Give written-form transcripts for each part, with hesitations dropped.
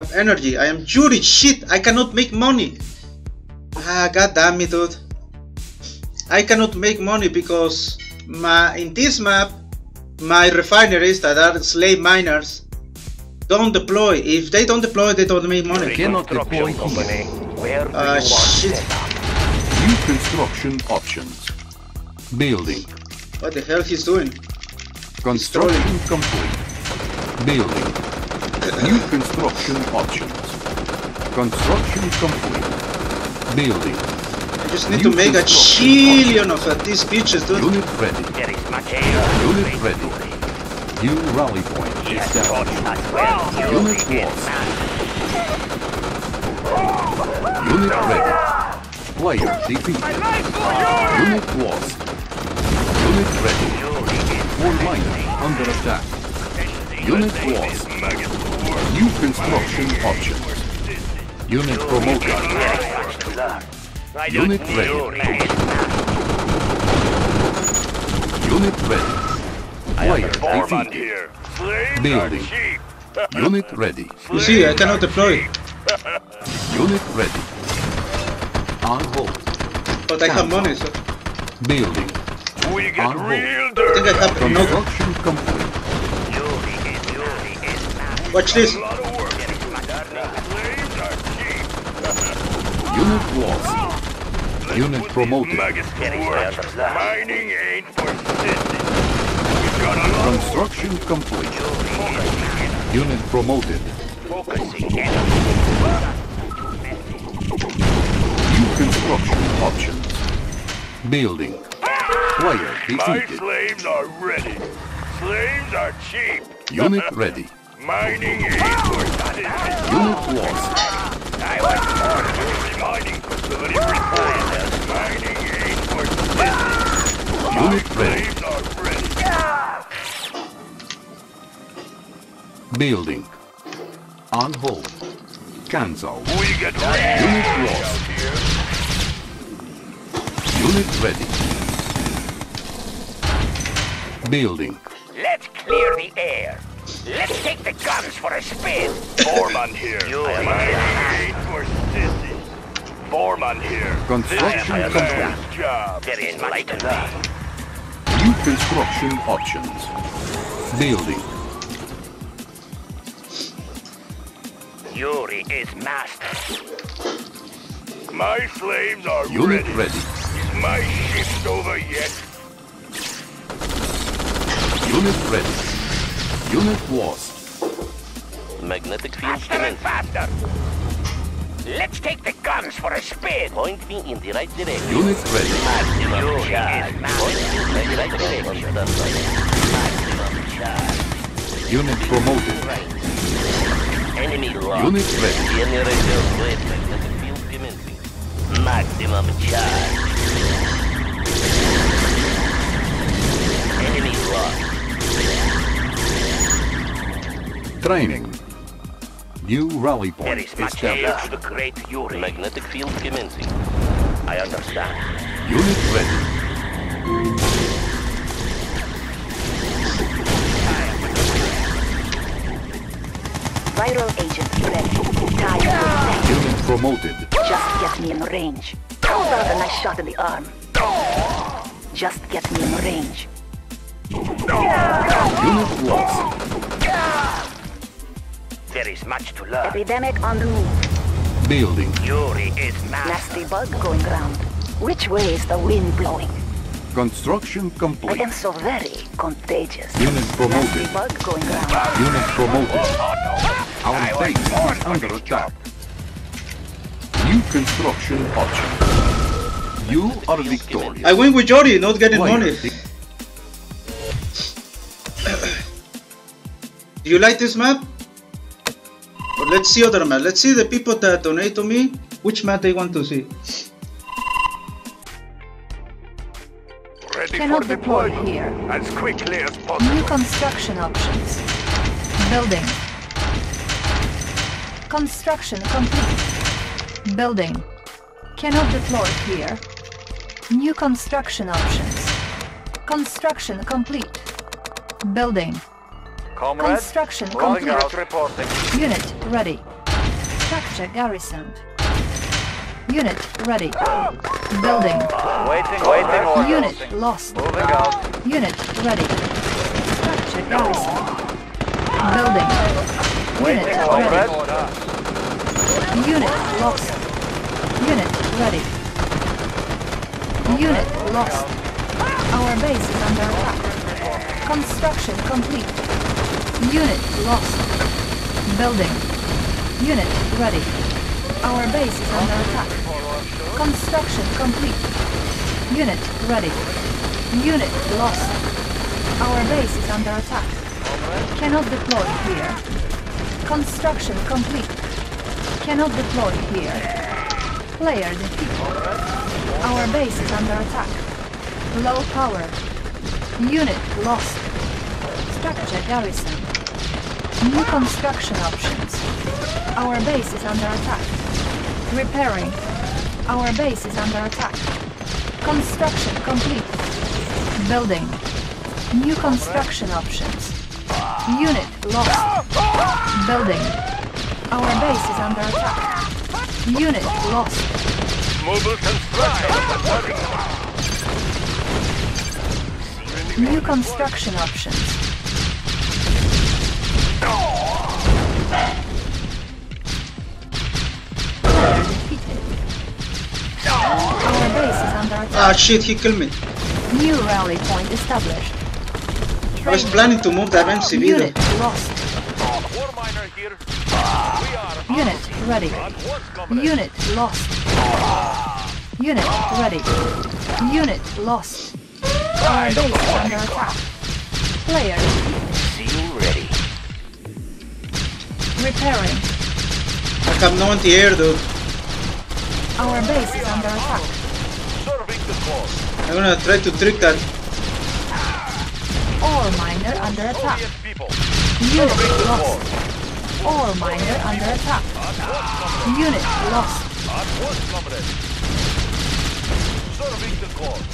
of energy. I am Yuri. Shit, I cannot make money. Ah, god damn it, dude. I cannot make money because in this map, my refineries that are slave miners don't deploy. If they don't deploy, they don't make money. Cannot deploy company. Where shit. New construction options. Building. What the hell he's doing? Construction complete. Building. New construction options. Construction complete. Building. I just need to make a chillion of these bitches, dude. Unit ready. There is material. Unit ready. New rally point established. Unit lost. Unit ready. Player defeated. Unit lost. Unit ready. All miners under attack. Unit lost. New construction options. Unit promoted. Unit ready. Unit ready. Player defeated. Building. Unit ready. You see, I cannot deploy. Unit ready. On hold. But I have money, so. Building. We get real dirty. I think I have construction complete. Watch this. Unit lost. Unit promoted. Mining ain't for sitting. Construction complete. Unit promoted. New construction options. Building. Player defeated. My slaves are ready. Slaves are cheap. Unit ready. Mining aid. Unit lost. I want more mining facility reported. Mining aid for business. Unit ready. Building. On hold. Cancel. We get ready. Unit lost. Unit ready. Building. Let's clear the air. Let's take the guns for a spin. Foreman here. Mining aid for city. Foreman here. Construction complete. Job. There is money to learn. New construction options. Building. Yuri is master. My slaves are ready. Is my shift over yet? Unit ready. Unit lost. Magnetic field commenced. Faster and faster. Let's take the guns for a spin. Point me in the right direction. Unit ready. Maximum charge. Point me in the right direction. Maximum charge. Unit promoted. Enemy lost. Unit ready. Generator with magnetic field commencing. Maximum charge. Enemy lost. Training. New rally point. There is much aid to the great Yuri. Magnetic field commencing. I understand. Unit ready. Viral agent ready. Time. Unit promoted. Just get me in range. How about a nice shot in the arm? Just get me in range. Unit lost. There is much to learn. Epidemic on the move. Building. Yuri is master. Nasty bug going round. Which way is the wind blowing? Construction complete. I am so very contagious. Unit promoted. Nasty bug going round. Unit promoted. Our base is under attack. New construction option. You are victorious. I win with Yuri, not getting money. Do you like this map? Or let's see other map. Let's see the people that donate to me, which map they want to see. Ready for deployment here. As quickly as possible. New construction options. Building. Construction complete. Building. Cannot deploy here. New construction options. Construction complete. Building. Comrade, construction complete. Unit ready. Structure garrisoned. Unit ready. Building. Waiting order. Unit lost. Moving out. Unit ready. Structure garrisoned. Building. Unit ready. Unit lost. Unit ready. Unit lost. Our base is under attack. Construction complete. Unit lost. Building. Unit ready. Our base is under attack. Construction complete. Unit ready. Unit lost. Our base is under attack. Cannot deploy here. Construction complete. Cannot deploy here. Player defeated. Our base is under attack. Low power. Unit lost. Structure garrison. New construction options. Our base is under attack. Repairing. Our base is under attack. Construction complete. Building. New construction options. Unit lost. Building. Our base is under attack. Unit lost. Mobile construction. New construction options. Our base is under attack. Ah shit, he killed me. New rally point established. I was planning to move that MCV. Unit lost. War miner here. We are unit ready. Unit lost. Unit ready. Unit lost. Our base is under attack. Player. Seal ready. Repairing. I have no anti-air, dude. Our base is under attack. I'm gonna try to trick that. Ore miner under attack. Unit lost. Ore miner under attack. Unit lost. Serving the cause.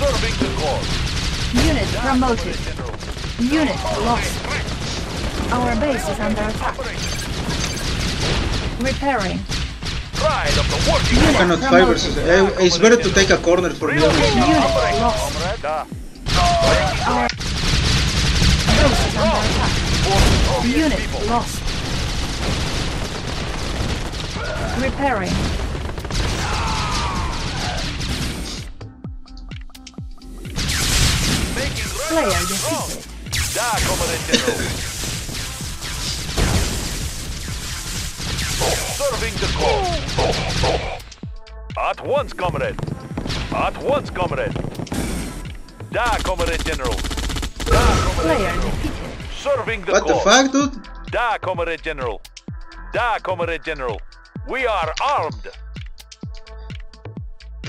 Serving the cause. Unit promoted. Unit lost. Our base is under attack. Repairing. I cannot fight versus. It's better to take a corner for me. Unit lost. Our base is under attack. Unit lost. Repairing. Player defeated. Serving the cause. At once, comrade. At once, comrade. Da, comrade general. Da, comrade general. Serving the cause. What the fuck, dude? Da, comrade general. Da, comrade general. We are armed.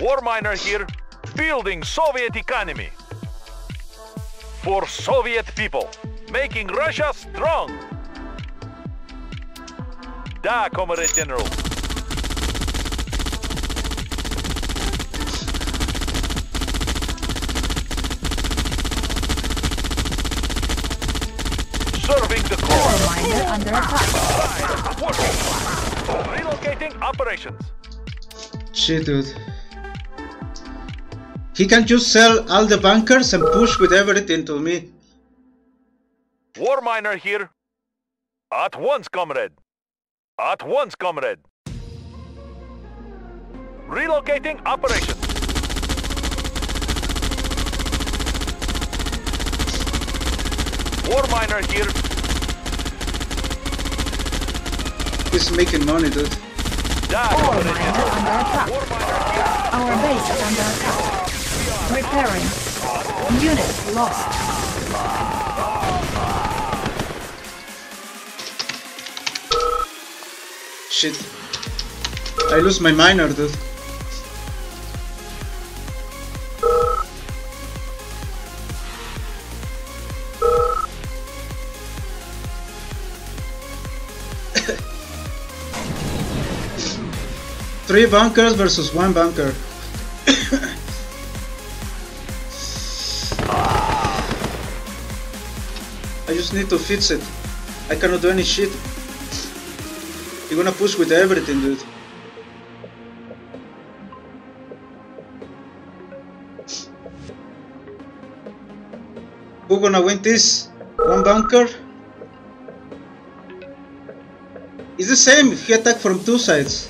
War miner here, building Soviet economy. For Soviet people, making Russia strong. Da, comrade general. Serving the core. Miner under attack. Relocating operations. Shit, dude. He can just sell all the bunkers and push with everything to me. War miner here. At once, comrade. At once, comrade. Relocating operation. War miner here. He's making money, dude. War miner under attack. Our base is under attack. Repairing. Unit lost. Shit. I lose my miner, dude. Three bunkers versus one bunker. I just need to fix it. I cannot do any shit. You're gonna push with everything, dude. Who's gonna win this? One bunker? It's the same if he attacks from two sides.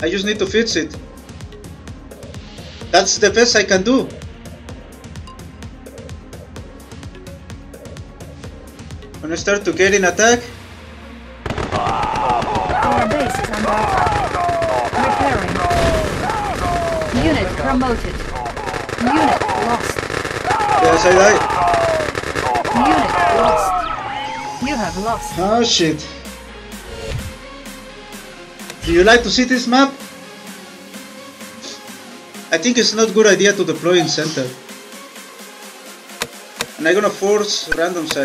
I just need to fix it. That's the best I can do. When I start to get in attack, our base is under attack. Repairing. Unit promoted. Unit lost. Yes, I died. Unit lost. You have lost. Oh shit. Do you like to see this map? I think it's not a good idea to deploy in center. And I'm gonna force random side.